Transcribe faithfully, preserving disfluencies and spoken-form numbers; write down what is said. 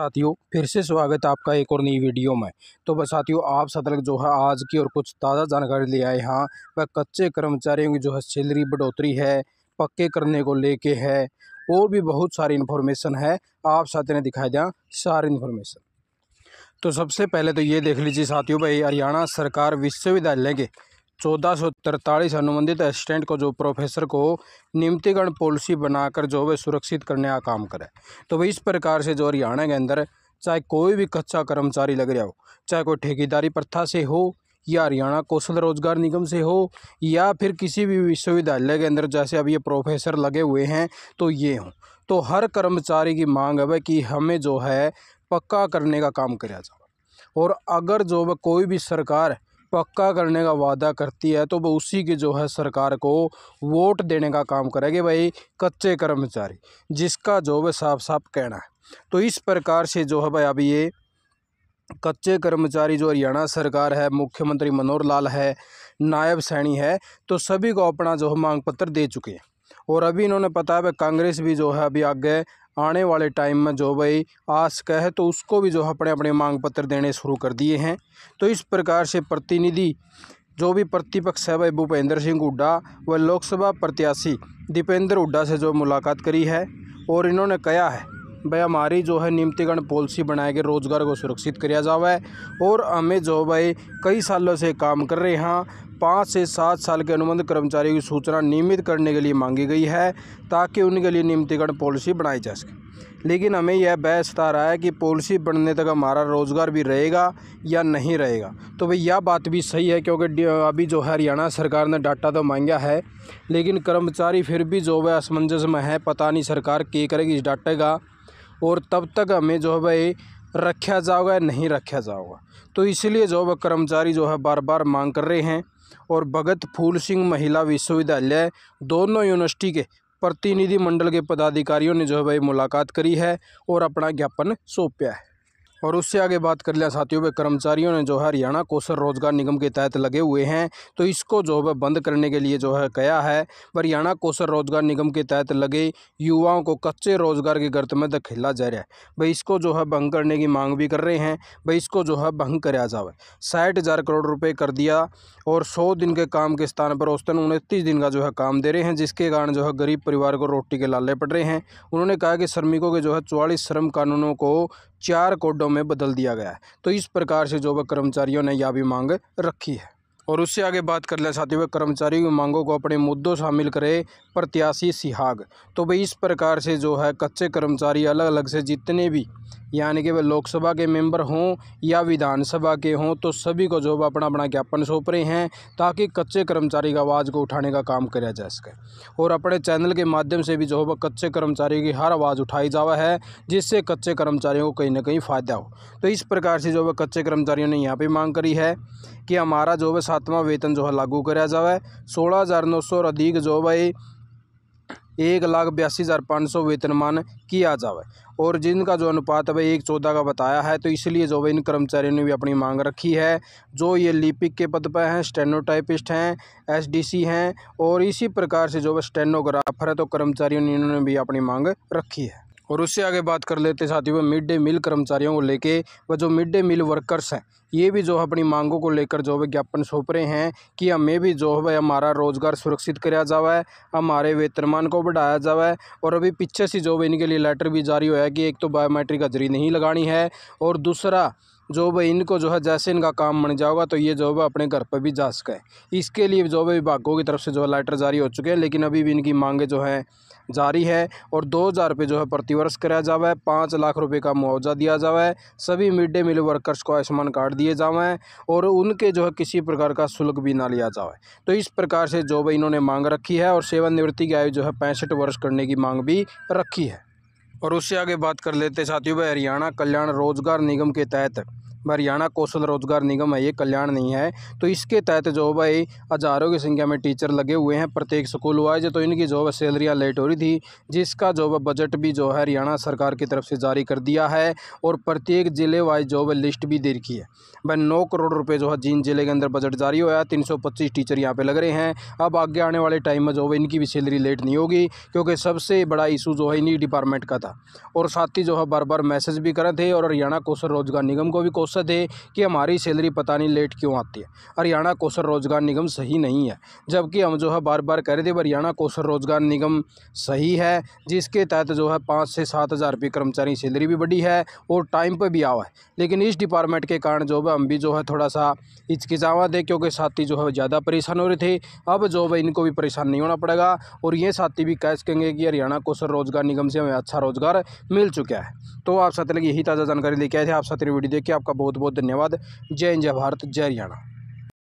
साथियों फिर से स्वागत है आपका एक और नई वीडियो में। तो बस साथियों आप सतर्क जो है आज की और कुछ ताज़ा जानकारी ले आए हैं। वह कच्चे कर्मचारियों की जो है सैलरी बढ़ोतरी है, पक्के करने को लेके है और भी बहुत सारी इन्फॉर्मेशन है। आप साथियों ने दिखाई दें सारी इन्फॉर्मेशन। तो सबसे पहले तो ये देख लीजिए साथियों भाई, हरियाणा सरकार विश्वविद्यालय के चौदह सौ तिरतालीस अनुबंधित असिस्टेंट को जो प्रोफेसर को नियमितीकरण पॉलिसी बनाकर जो है सुरक्षित करने का काम करे। तो वह इस प्रकार से जो हरियाणा के अंदर चाहे कोई भी कच्चा कर्मचारी लग रहा हो, चाहे कोई ठेकेदारी प्रथा से हो या हरियाणा कौशल रोजगार निगम से हो या फिर किसी भी विश्वविद्यालय के अंदर जैसे अब ये प्रोफेसर लगे हुए हैं, तो ये हों तो हर कर्मचारी की मांग है कि हमें जो है पक्का करने का काम कराया जाए। और अगर जो है कोई भी सरकार पक्का करने का वादा करती है तो वो उसी की जो है सरकार को वोट देने का काम करेगी भाई कच्चे कर्मचारी, जिसका जो है साफ साफ कहना है। तो इस प्रकार से जो है भाई अभी ये कच्चे कर्मचारी जो हरियाणा सरकार है, मुख्यमंत्री मनोहर लाल है, नायब सैनी है, तो सभी को अपना जो है मांग पत्र दे चुके हैं। और अभी इन्होंने पता है भाई कांग्रेस भी जो है अभी आगे आने वाले टाइम में जो भाई आस का है तो उसको भी जो अपने अपने मांग पत्र देने शुरू कर दिए हैं। तो इस प्रकार से प्रतिनिधि जो भी प्रतिपक्ष है भाई भूपेंद्र सिंह हुड्डा व लोकसभा प्रत्याशी दीपेंद्र हुड्डा से जो मुलाकात करी है और इन्होंने कहा है भाई हमारी जो है नियमितीकरण पॉलिसी बनाए के रोजगार को सुरक्षित कराया जावे और हमें जो भाई कई सालों से काम कर रहे हैं। पाँच से सात साल के अनुबंध कर्मचारियों की सूचना नियमित करने के लिए मांगी गई है ताकि उनके लिए नियमितीकरण पॉलिसी बनाई जा सके। लेकिन हमें यह बहस सता रहा है कि पॉलिसी बनने तक हमारा रोजगार भी रहेगा या नहीं रहेगा। तो भाई यह बात भी सही है क्योंकि अभी जो है हरियाणा सरकार ने डाटा तो मांगा है लेकिन कर्मचारी फिर भी जो है असमंजस में है। पता नहीं सरकार क्या करेगी इस डाटे का और तब तक हमें जो है भाई रखा जाओगा नहीं रखा जाओगा। तो इसलिए जो है कर्मचारी जो है बार बार मांग कर रहे हैं। और भगत फूल सिंह महिला विश्वविद्यालय दोनों यूनिवर्सिटी के प्रतिनिधिमंडल के पदाधिकारियों ने जो है भाई मुलाकात करी है और अपना ज्ञापन सौंपा है। और उससे आगे बात कर लिया साथियों भाई कर्मचारियों ने जो है हरियाणा कौशल रोजगार निगम के तहत लगे हुए हैं तो इसको जो है बंद करने के लिए जो है कहा है। हरियाणा कौशल रोजगार निगम के तहत लगे युवाओं को कच्चे रोजगार के गर्त में धकेला जा रहा है भाई, इसको जो है भंग करने की मांग भी कर रहे हैं भाई, इसको जो है भंग कराया जाए। साठ हज़ार करोड़ रुपये कर दिया और सौ दिन के काम के स्थान पर औसतन उनतीस दिन का जो है काम दे रहे हैं, जिसके कारण जो है गरीब परिवार को रोटी के लाले पड़ रहे हैं। उन्होंने कहा कि श्रमिकों के जो है चौवालीस श्रम कानूनों को चार कोडों में बदल दिया गया है। तो इस प्रकार से जो कर्मचारियों ने यह भी मांग रखी है। और उससे आगे बात कर लिया साथियों कर्मचारियों की मांगों को अपने मुद्दों शामिल करे प्रत्याशी सिहाग। तो भाई इस प्रकार से जो है कच्चे कर्मचारी अलग अलग से जितने भी यानी कि वे लोकसभा के मेंबर हों या विधानसभा के हों तो सभी को जो अपना अपना ज्ञापन सौंप रहे हैं ताकि कच्चे कर्मचारी की आवाज़ को उठाने का काम किया जा सके। और अपने चैनल के माध्यम से भी जो है कच्चे कर्मचारियों की हर आवाज़ उठाई जावा है जिससे कच्चे कर्मचारियों को कहीं ना कहीं फ़ायदा हो। तो इस प्रकार से जो है कच्चे कर्मचारियों ने यहाँ पर मांग करी है कि हमारा जो है सातवां वेतन जो है लागू कराया जाए। सोलह हज़ार नौ सौ और अधिक जो भाई एक लाख बयासी हज़ार पाँच सौ वेतनमान किया जाए और जिनका जो अनुपात भाई एक चौदह का बताया है। तो इसलिए जो भाई इन कर्मचारियों ने भी अपनी मांग रखी है जो ये लिपिक के पद पर हैं, स्टेनोटाइपिस्ट हैं, एसडीसी हैं और इसी प्रकार से जो स्टेनोग्राफर है तो कर्मचारियों ने इन्होंने भी अपनी मांग रखी है। और उससे आगे बात कर लेते साथियों मिड डे मील कर्मचारियों को लेके व जो मिड डे मील वर्कर्स हैं ये भी जो अपनी मांगों को लेकर जो है ज्ञापन सौंप रहे हैं कि हमें भी जो है हमारा रोजगार सुरक्षित कराया जाए, हमारे वेतनमान को बढ़ाया जाए। और अभी पीछे से जो है इनके लिए लेटर भी जारी हुआ है कि एक तो बायोमेट्रिक हाजिरी नहीं लगानी है और दूसरा जो भाई इनको जो है जैसे इनका काम बन जाओगा तो ये जो है अपने घर पर भी जा सके। इसके लिए जो है विभागों की तरफ से जो है लेटर जारी हो चुके हैं लेकिन अभी भी इनकी मांगें जो हैं जारी है। और दो हज़ार रुपये जो है प्रतिवर्ष कराया जावे, पाँच लाख रुपए का मुआवजा दिया जावे, सभी मिड डे मील वर्कर्स को आयुष्मान कार्ड दिए जावें और उनके जो है किसी प्रकार का शुल्क भी ना लिया जावे। तो इस प्रकार से जो भाई इन्होंने मांग रखी है और सेवानिवृत्ति की आयु जो है पैंसठ वर्ष करने की मांग भी रखी है। और उससे आगे बात कर लेते साथियों भाई हरियाणा कल्याण रोजगार निगम के तहत हरियाणा कौशल रोजगार निगम है, ये कल्याण नहीं है। तो इसके तहत जो भाई हज़ारों की संख्या में टीचर लगे हुए हैं प्रत्येक स्कूल वाइज। तो इनकी जो है सैलरियाँ लेट हो रही थी, जिसका जो बजट भी जो है हरियाणा सरकार की तरफ से जारी कर दिया है और प्रत्येक ज़िले वाइज जो है लिस्ट भी दे रखी है। भाई नौ करोड़ रुपये जो है जिन जिले के अंदर बजट जारी हुआ, तीन सौ पच्चीस टीचर यहाँ पर लग रहे हैं। अब आगे आने वाले टाइम में जो है इनकी भी सैलरी लेट नहीं होगी, क्योंकि सबसे बड़ा इशू जो है इन्हीं डिपार्टमेंट का था। और साथ ही जो है बार बार मैसेज भी कर रहे थे और हरियाणा कौशल रोजगार निगम को भी कोसा थे कि हमारी सैलरी पता नहीं लेट क्यों आती है, हरियाणा कौशल रोजगार निगम सही नहीं है। जबकि हम जो है बार बार कह रहे थे हरियाणा कौशल रोजगार निगम सही है, जिसके तहत जो है पाँच से सात हज़ार रुपये कर्मचारी सैलरी भी बढ़ी है और टाइम पर भी आवा है। लेकिन इस डिपार्टमेंट के कारण जो है हम भी जो है थोड़ा सा हिचकिचावा थे, क्योंकि साथी जो है ज़्यादा परेशान हो रहे थे। अब जो है इनको भी परेशान नहीं होना पड़ेगा और ये साथी भी कह सकेंगे कि हरियाणा कौशल रोजगार निगम से हमें अच्छा रोजगार मिल चुका है। तो आप साथ लगी यही ताज़ा जानकारी लेके आए थे। आप साथ वीडियो देख के आपका बहुत बहुत धन्यवाद। जय हिंद, जय भारत, जय हरियाणा।